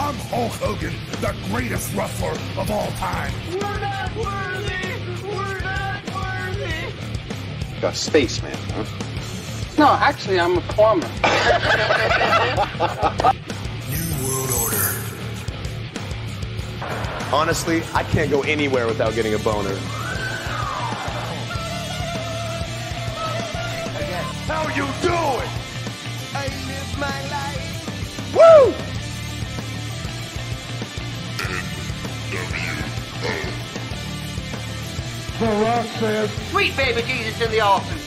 I'm Hulk Hogan, the greatest wrestler of all time. We're not worthy! We're not worthy! Got spaceman, huh? No, actually, I'm a plumber. New World Order. Honestly, I can't go anywhere without getting a boner. How you doing? I live my life. Woo! NWO. The Rock says, "Sweet baby Jesus in the office."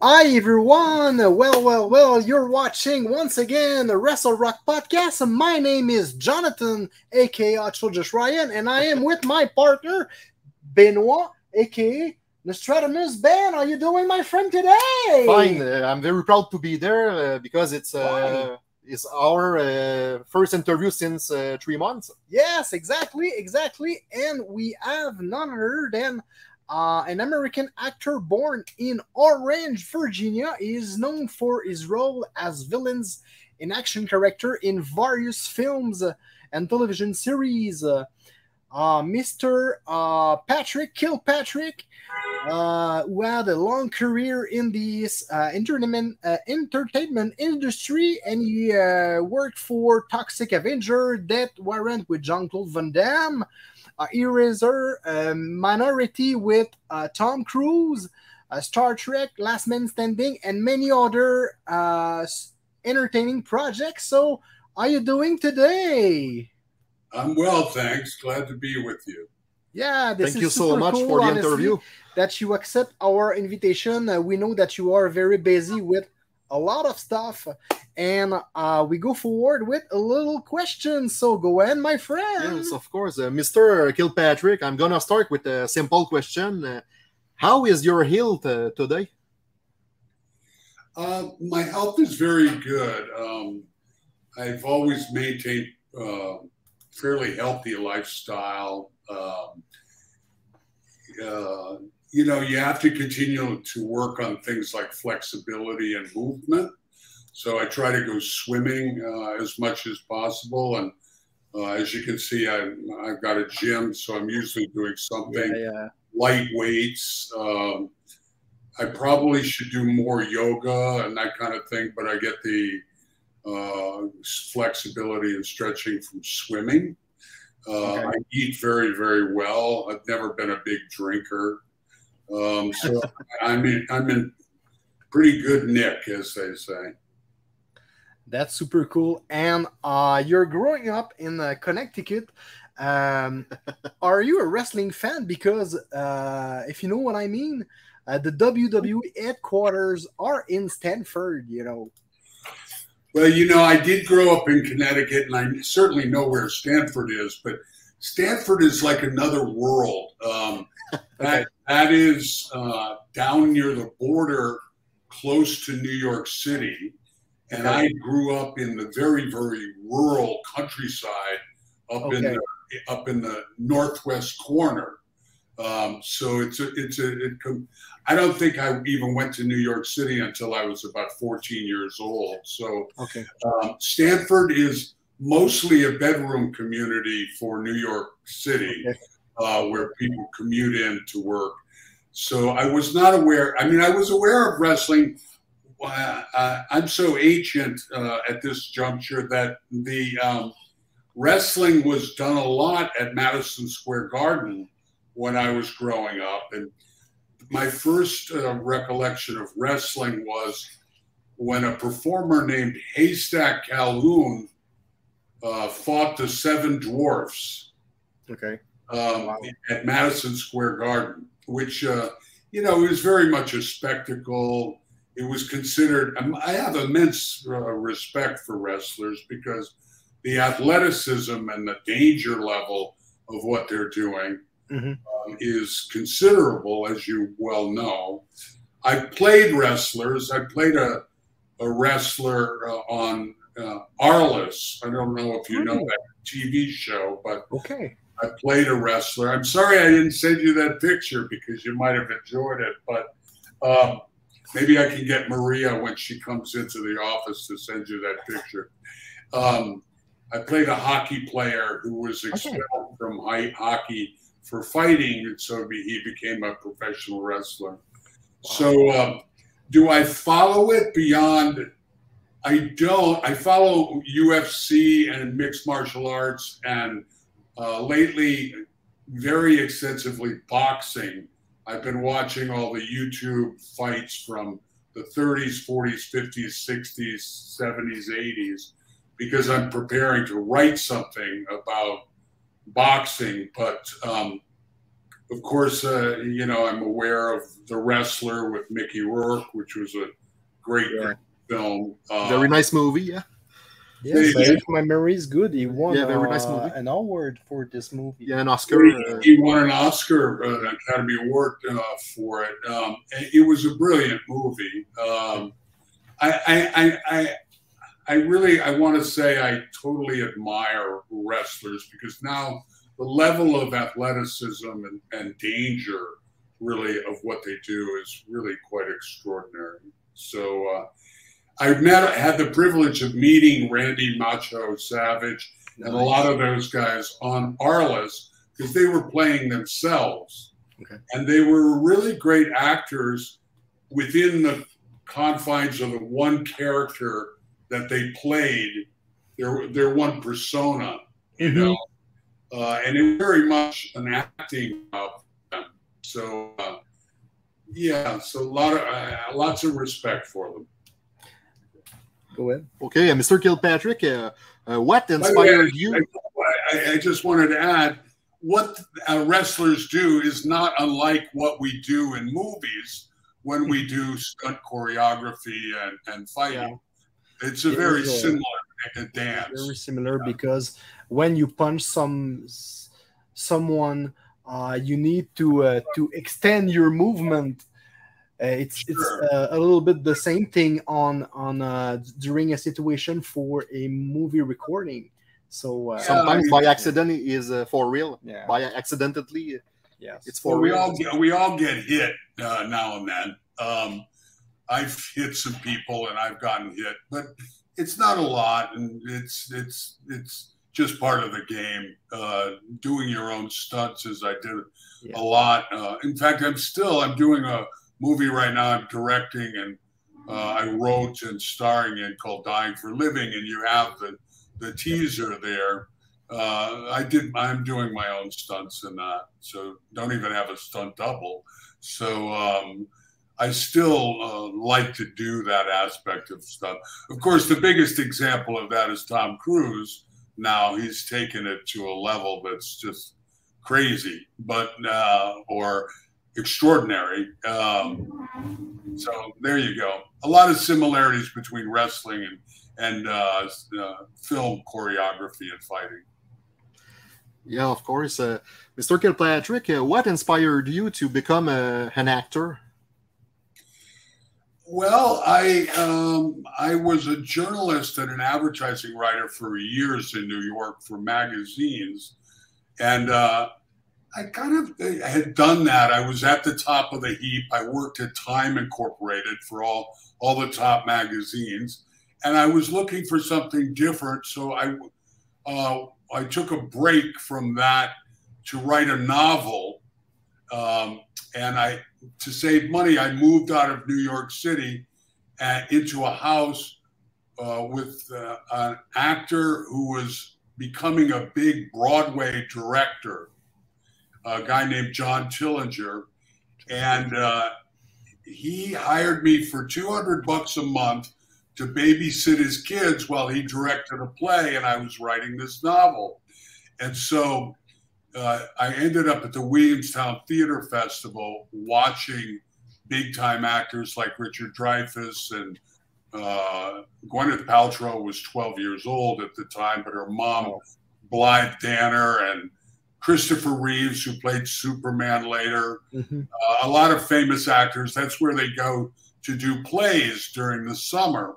Hi everyone, well, you're watching once again the Wrestle Rock Podcast. My name is Jonathan, aka Just Ryan, and I am with my partner Benoit, a.k.a. Nostradamus. Ben, how are you doing, my friend, today? Fine. I'm very proud to be there because it's our first interview since 3 months. Yes, exactly. And we have none other than an American actor born in Orange, Virginia. He is known for his role as villains in action character in various films and television series. Mr. Patrick Kilpatrick, who had a long career in the entertainment industry, and he worked for Toxic Avenger, Death Warrant with Jean-Claude Van Damme, Eraser, Minority with Tom Cruise, Star Trek, Last Man Standing, and many other entertaining projects. So, how are you doing today? I'm well, thanks. Glad to be with you. Yeah, thank you so much for the interview. That you accept our invitation. We know that you are very busy with a lot of stuff, and we go forward with a little question. So go ahead, my friend. Yes, of course, Mr. Kilpatrick. I'm gonna start with a simple question. How is your health today? My health is very good. I've always maintained fairly healthy lifestyle. You know, you have to continue to work on things like flexibility and movement. So I try to go swimming as much as possible. And as you can see, I've got a gym, so I'm usually doing something. Yeah. Light weights. I probably should do more yoga and that kind of thing, but I get the flexibility and stretching from swimming. I eat very, very well. I've never been a big drinker. So I'm in pretty good nick, as they say. That's super cool. And you're growing up in Connecticut. Are you a wrestling fan? Because if you know what I mean, the WWE headquarters are in Stanford, you know. Well, you know, I did grow up in Connecticut, and I certainly know where Stanford is, but Stanford is like another world. That is down near the border, close to New York City, and I grew up in the very, very rural countryside up in the northwest corner. So I don't think I even went to New York City until I was about 14 years old. So Stanford is mostly a bedroom community for New York City, where people commute in to work. So I was not aware. I mean, I was aware of wrestling. I'm so ancient at this juncture that the wrestling was done a lot at Madison Square Garden when I was growing up. And my first recollection of wrestling was when a performer named Haystack Calhoun fought the Seven Dwarfs at Madison Square Garden, which, you know, it was very much a spectacle. It was considered, I have immense respect for wrestlers because the athleticism and the danger level of what they're doing is considerable, as you well know. I played wrestlers. I played a wrestler on Arliss. I don't know if you know that TV show, but I played a wrestler. I'm sorry I didn't send you that picture because you might have enjoyed it, but Maybe I can get Maria when she comes into the office to send you that picture. I played a hockey player who was expelled from hockey for fighting, and so he became a professional wrestler. Wow. So do I follow it beyond? I don't. I follow UFC and mixed martial arts, and lately very extensively boxing. I've been watching all the YouTube fights from the 30s, 40s, 50s, 60s, 70s, 80s, because I'm preparing to write something about boxing. But of course, you know, I'm aware of The Wrestler with Mickey Rourke, which was a great film. Very nice movie, yeah. Yes, if my memory is good, he won an award for this movie. Yeah, an Oscar. He won an Oscar, an Academy Award for it. It was a brilliant movie. I want to say I totally admire wrestlers, because now the level of athleticism and danger, really, of what they do is really quite extraordinary. So I've had the privilege of meeting Randy Macho Savage and a lot of those guys on Arliss, because they were playing themselves. Okay. And they were really great actors within the confines of the one character that they played, their one persona, you know? And it was very much an acting of them. So, yeah, so lots of respect for them. Go ahead. Okay, Mr. Kilpatrick, what inspired you? I just wanted to add, what wrestlers do is not unlike what we do in movies when we do stunt choreography and fighting. Yeah. It's very similar dance. Very similar, because when you punch someone, you need to extend your movement. It's a little bit the same thing on during a situation for a movie recording. So sometimes by accident is for real. Yeah. By accidentally, yes, it's for real. We all get hit now and then. I've hit some people and I've gotten hit, but it's not a lot, and it's just part of the game. Doing your own stunts is I did a lot. In fact, I'm doing a movie right now I'm directing, and I wrote and starring in, called Dying for Living, and you have the teaser there. I'm doing my own stunts in that, so don't even have a stunt double. So I still like to do that aspect of stuff. Of course, the biggest example of that is Tom Cruise. Now he's taken it to a level that's just crazy, but or extraordinary. So there you go. A lot of similarities between wrestling and film choreography and fighting. Yeah, of course. Mr. Kilpatrick, what inspired you to become an actor? Well, I was a journalist and an advertising writer for years in New York for magazines, and I kind of had done that. I was at the top of the heap. I worked at Time Incorporated for all the top magazines, and I was looking for something different. So I took a break from that to write a novel, and to save money, I moved out of New York City into a house with an actor who was becoming a big Broadway director, a guy named John Tillinger, and he hired me for $200 a month to babysit his kids while he directed a play, and I was writing this novel. And so I ended up at the Williamstown Theater Festival watching big-time actors like Richard Dreyfuss, and Gwyneth Paltrow was 12 years old at the time, but her mom, Blythe Danner, and Christopher Reeves, who played Superman later, a lot of famous actors. That's where they go to do plays during the summer.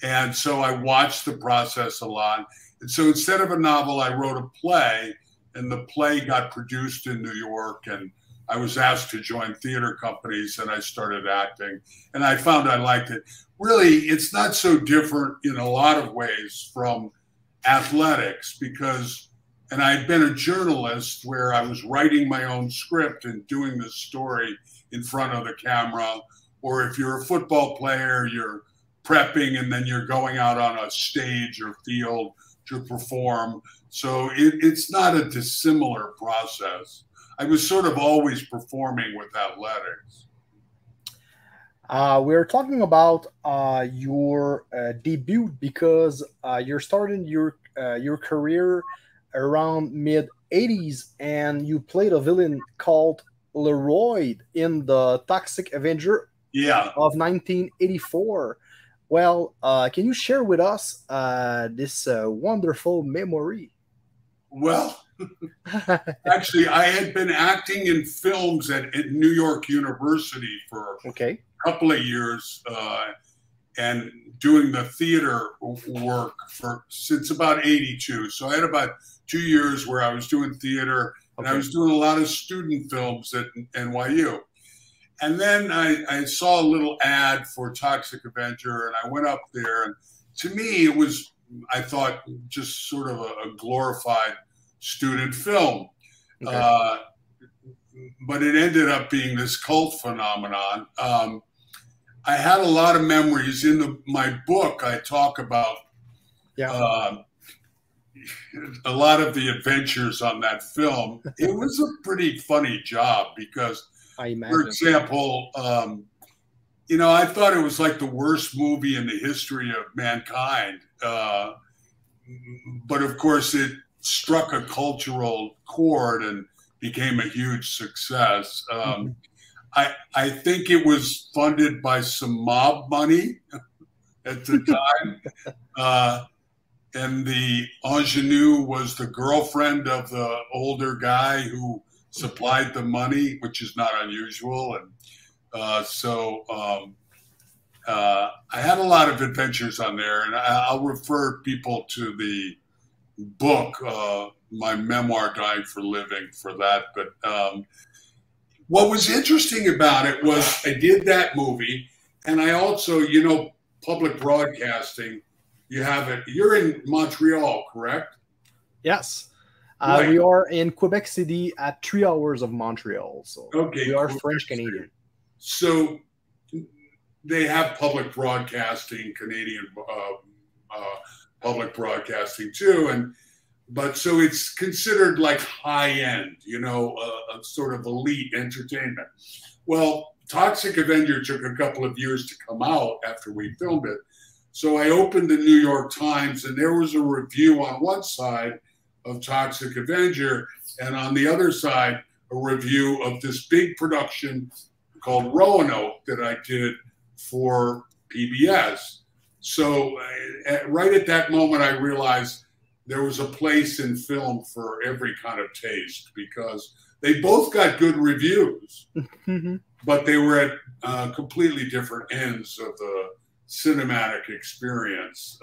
And so I watched the process a lot. And so instead of a novel, I wrote a play, and the play got produced in New York and I was asked to join theater companies, and I started acting, and I found I liked it. Really, it's not so different in a lot of ways from athletics, because, and I'd been a journalist where I was writing my own script and doing the story in front of the camera, or if you're a football player, you're prepping and then you're going out on a stage or field to perform. So it's not a dissimilar process. I was sort of always performing with athletics. We're talking about your debut, because you're starting your career around mid-80s, and you played a villain called Leroy in the Toxic Avenger of 1984. Well, can you share with us this wonderful memory? Well, actually, I had been acting in films at New York University for a couple of years and doing the theater work since about 82. So I had about 2 years where I was doing theater, and I was doing a lot of student films at NYU. And then I saw a little ad for Toxic Avenger, and I went up there. And to me, it was, I thought, just sort of a glorified student film. But it ended up being this cult phenomenon. I had a lot of memories. In my book, I talk about a lot of the adventures on that film. It was a pretty funny job because, for example, you know, I thought it was like the worst movie in the history of mankind. But of course, it struck a cultural chord and became a huge success. I think it was funded by some mob money at the time. And the ingenue was the girlfriend of the older guy who supplied the money, which is not unusual. And so I had a lot of adventures on there, and I'll refer people to the book, my memoir, Dying for Living, for that. But what was interesting about it was I did that movie, and I also, you know, public broadcasting, you have it. You're in Montreal, correct? Yes. Right. We are in Quebec City at 3 hours of Montreal. So we are French-Canadian. So they have public broadcasting, Canadian public broadcasting too. But so it's considered like high-end, you know, a sort of elite entertainment. Well, Toxic Avenger took a couple of years to come out after we filmed it. So I opened the New York Times, and there was a review on one side of Toxic Avenger, and on the other side, a review of this big production called Roanoke that I did for PBS. So right at that moment, I realized there was a place in film for every kind of taste, because they both got good reviews, but they were at completely different ends of the cinematic experience.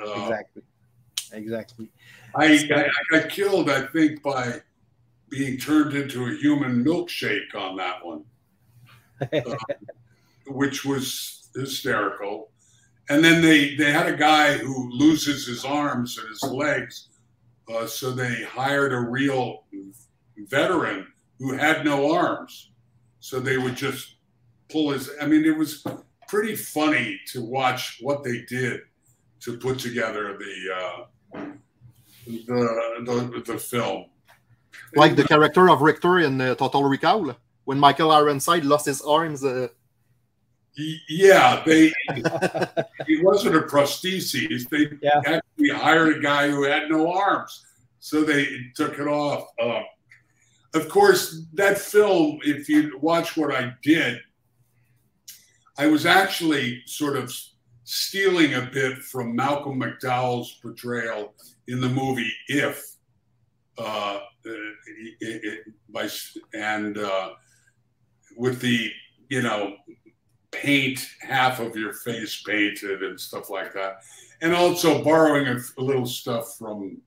Exactly. I got killed, I think, by being turned into a human milkshake on that one, which was hysterical. And then they had a guy who loses his arms and his legs, so they hired a real veteran who had no arms. So they would just pull his, I mean, it was pretty funny to watch what they did to put together the film. Like the character of Richter in Total Recall, when Michael Ironside lost his arms. Yeah, it wasn't a prosthesis. They actually hired a guy who had no arms, so they took it off. Of course, that film, if you watch what I did, I was actually sort of stealing a bit from Malcolm McDowell's portrayal in the movie If, with the, you know, paint, half of your face painted and stuff like that. And also borrowing a little stuff from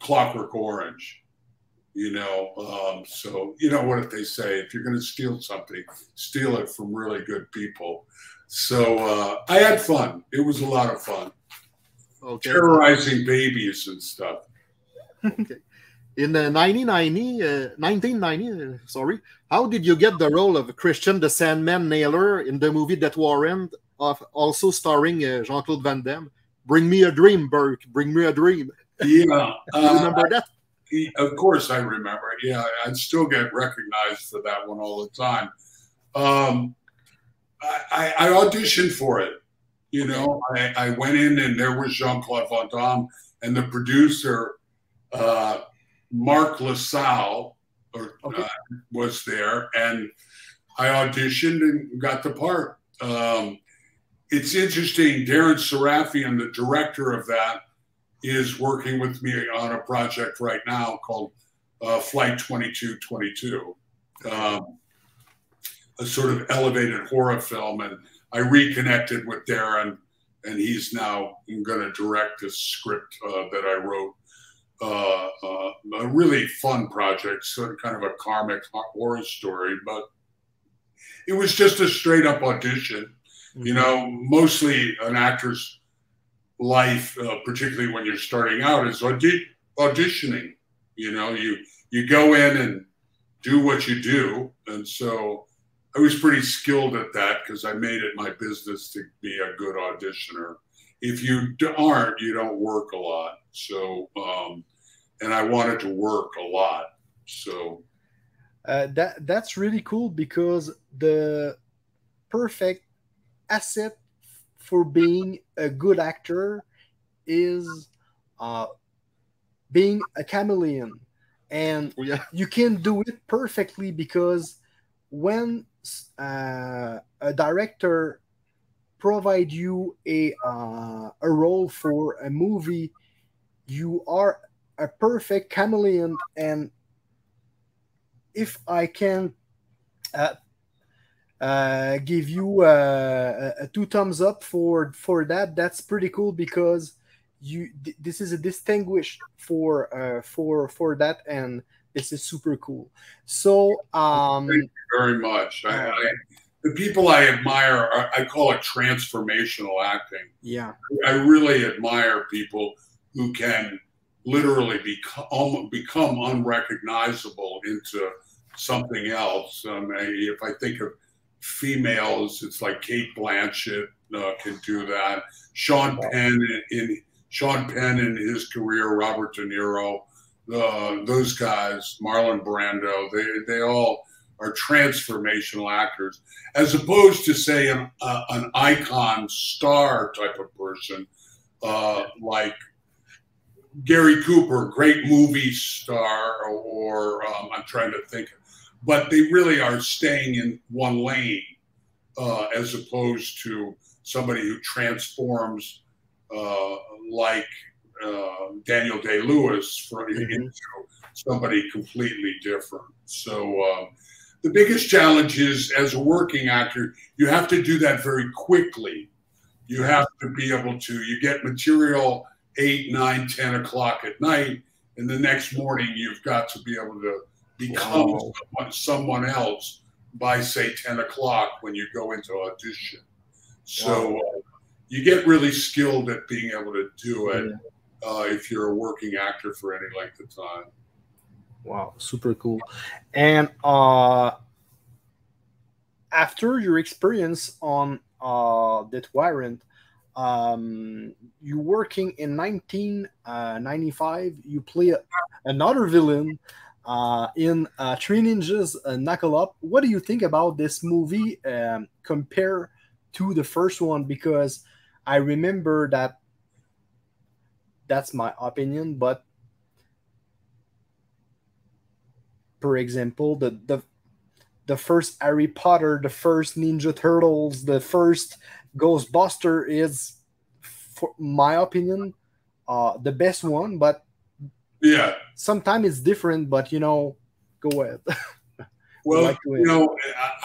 Clockwork Orange. you know. So, you know what they say, if you're going to steal something, steal it from really good people. So I had fun. It was a lot of fun. Okay. Terrorizing babies and stuff. Okay. In 1990, how did you get the role of Christian the Sandman Naylor in the movie Death Warrant, also starring Jean-Claude Van Damme? Bring me a dream, Burke. Bring me a dream. Yeah. You remember that? Of course I remember. Yeah, I still get recognized for that one all the time. I auditioned for it. You know, I went in and there was Jean-Claude Van Damme and the producer, Mark LaSalle, was there, and I auditioned and got the part. It's interesting, Darren Serafian, the director of that, is working with me on a project right now called Flight 2222, a sort of elevated horror film. And I reconnected with Darren, and he's now going to direct this script that I wrote. A really fun project, sort of kind of a karmic horror story, but it was just a straight up audition. Mm-hmm. You know, mostly an actor's life, particularly when you're starting out, is auditioning. You know, you go in and do what you do. And so I was pretty skilled at that because I made it my business to be a good auditioner. If you aren't, you don't work a lot. So, and I wanted to work a lot. So that's really cool, because the perfect asset for being a good actor is being a chameleon. And you can do it perfectly, because when a director provides you a role for a movie, you are a perfect chameleon. And if I can give you a two thumbs up for that, that's pretty cool, because this is a distinguished for that, and this is super cool. So thank you very much. The people I admire are, I call it transformational acting. Yeah, I really admire people who can literally become unrecognizable into something else. If I think of females, it's like Cate Blanchett can do that. Sean Penn in his career, Robert De Niro, those guys, Marlon Brando, they all are transformational actors, as opposed to, say, an icon star type of person like Gary Cooper, great movie star, or I'm trying to think, but they really are staying in one lane, as opposed to somebody who transforms like Daniel Day-Lewis into somebody completely different. So the biggest challenge is, as a working actor, you have to do that very quickly. You have to be able to, you get material 8, 9, 10 o'clock at night, and the next morning you've got to be able to become someone else by, say, 10 o'clock when you go into audition. So you get really skilled at being able to do it if you're a working actor for any length of time. Wow, super cool. And after your experience on Death Warrant, you working in 1995, you play another villain in Three Ninjas Knuckle Up. What do you think about this movie compared to the first one? Because I remember that, that's my opinion, but for example, the first Harry Potter, the first Ninja Turtles, the first Ghostbuster is, for my opinion, the best one. But yeah, sometimes it's different. But, you know, go ahead. Well, like, you know,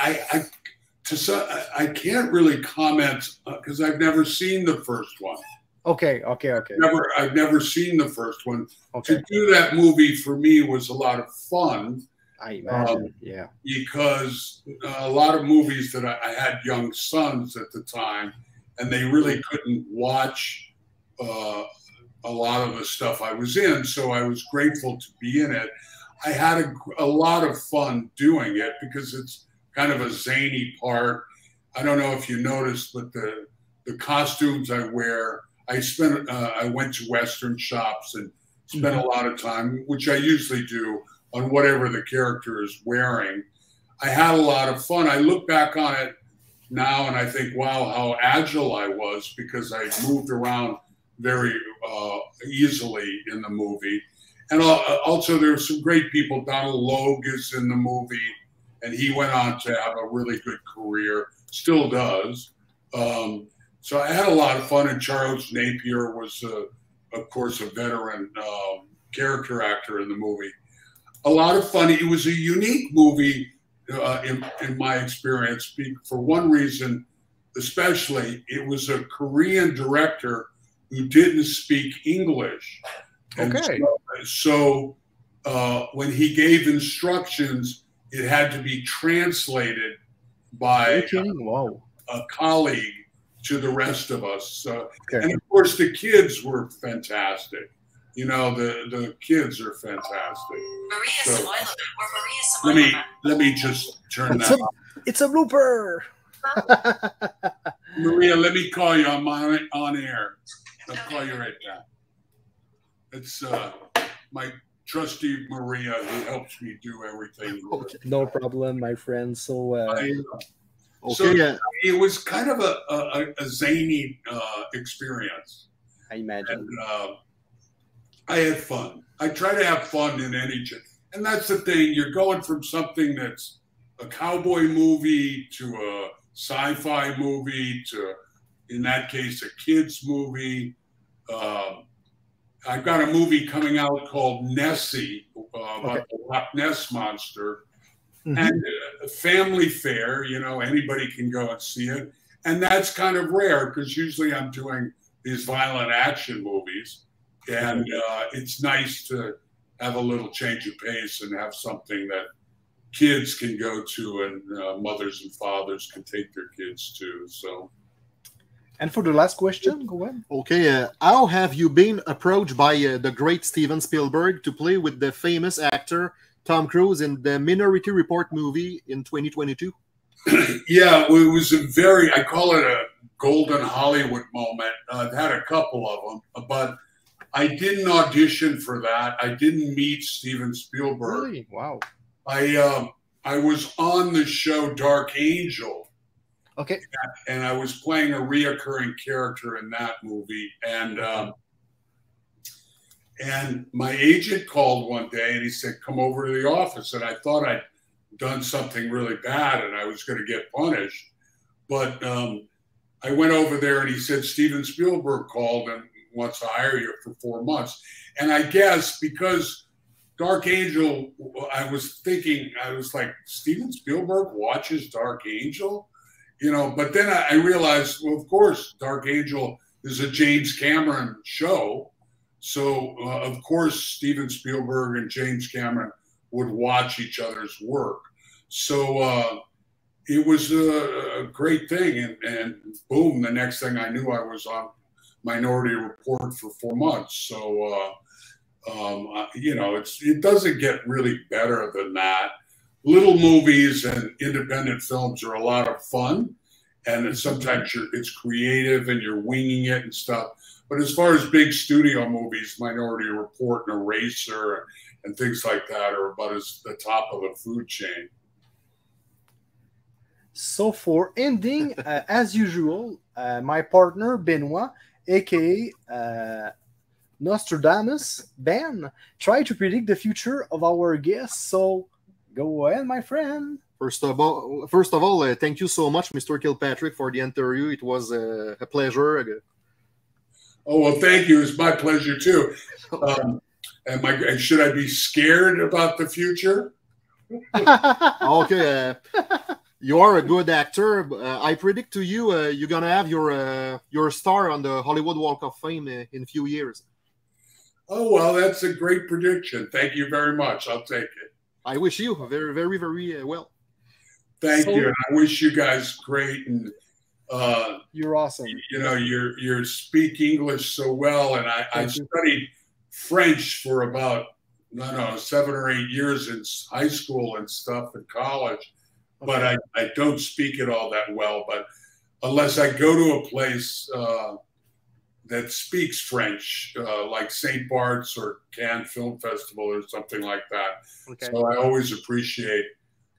I can't really comment because I've never seen the first one. Okay, okay, okay. I've never seen the first one. Okay. To do that movie for me was a lot of fun. I imagine, yeah. Because a lot of movies that I had young sons at the time, and they really couldn't watch a lot of the stuff I was in, so I was grateful to be in it. I had a lot of fun doing it because it's kind of a zany part. I don't know if you noticed, but the costumes I wear, I went to Western shops and spent a lot of time, which I usually do, on whatever the character is wearing. I had a lot of fun. I look back on it now and I think, wow, how agile I was, because I moved around very easily in the movie. And also there's some great people. Donald Logue is in the movie, and he went on to have a really good career, still does. So I had a lot of fun, and Charles Napier was, of course, a veteran character actor in the movie. A lot of fun. It was a unique movie in my experience. For one reason, especially, it was a Korean director who didn't speak English. And okay. So when he gave instructions, it had to be translated by a colleague to the rest of us. Okay. And of course, the kids were fantastic. You know, the kids are fantastic. Maria Samoilova or Maria Samoilova. Let me just turn that off. It's a blooper. Maria, let me call you on air. I'll call you right back. It's my trusty Maria who helps me do everything. Okay. No problem, my friend. So, it was kind of a zany experience. I imagine. And, I had fun. I try to have fun in any job. And that's the thing. You're going from something that's a cowboy movie to a sci-fi movie to, in that case, a kid's movie. I've got a movie coming out called Nessie, about the Loch Ness Monster. Mm-hmm. And family fare, you know, anybody can go and see it. And that's kind of rare because usually I'm doing these violent action movies. And it's nice to have a little change of pace and have something that kids can go to, and mothers and fathers can take their kids to. So, and for the last question, go ahead. Okay, how have you been approached by the great Steven Spielberg to play with the famous actor Tom Cruise in the Minority Report movie in 2022? Yeah, it was a very, I call it a golden Hollywood moment. I've had a couple of them, but I didn't audition for that. I didn't meet Steven Spielberg. Really? Wow. I was on the show Dark Angel. Okay. And I was playing a reoccurring character in that movie. And my agent called one day and he said, come over to the office. And I thought I'd done something really bad and I was going to get punished. But I went over there and he said, Steven Spielberg called and wants to hire you for 4 months. And I guess because Dark Angel, I was like, Steven Spielberg watches Dark Angel? You know, but then I realized, well, of course, Dark Angel is a James Cameron show. So, of course, Steven Spielberg and James Cameron would watch each other's work. So it was a great thing. And boom, the next thing I knew, I was on Minority Report for 4 months. So, you know, it doesn't get really better than that. Little movies and independent films are a lot of fun. And sometimes it's creative and you're winging it and stuff. But as far as big studio movies, Minority Report and Eraser and things like that are about as the top of the food chain. So for ending, as usual, my partner, Benoit, aka Nostradamus, Ben, try to predict the future of our guests. So go ahead, my friend. First of all, thank you so much, Mr. Kilpatrick, for the interview. It was a pleasure. Oh, well, thank you. It's my pleasure, too. And should I be scared about the future? Okay. You are a good actor. But, I predict to you, you're gonna have your star on the Hollywood Walk of Fame in a few years. Oh well, that's a great prediction. Thank you very much. I'll take it. I wish you very, very, very well. Thank you. I wish you guys great, and you're awesome. You know, you speak English so well, and I studied French for about 7 or 8 years in high school and stuff and college. Okay. But I don't speak it all that well. But unless I go to a place that speaks French, like St. Bart's or Cannes Film Festival or something like that. Okay. So I always appreciate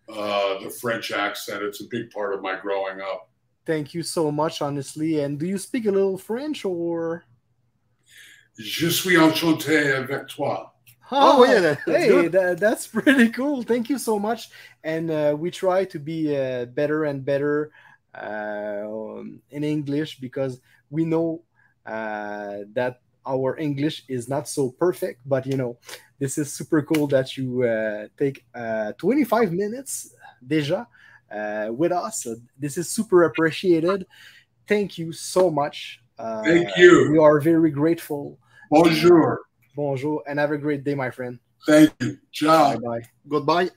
the French accent. It's a big part of my growing up. Thank you so much, honestly. And do you speak a little French or? Je suis enchanté avec toi. Oh, yeah, that's pretty cool. Thank you so much. And we try to be better and better in English, because we know that our English is not so perfect. But, you know, this is super cool that you take 25 minutes déjà with us. So this is super appreciated. Thank you so much. Thank you. We are very grateful. Bonjour. Bonjour, and have a great day, my friend. Thank you. Ciao. Bye-bye. Goodbye.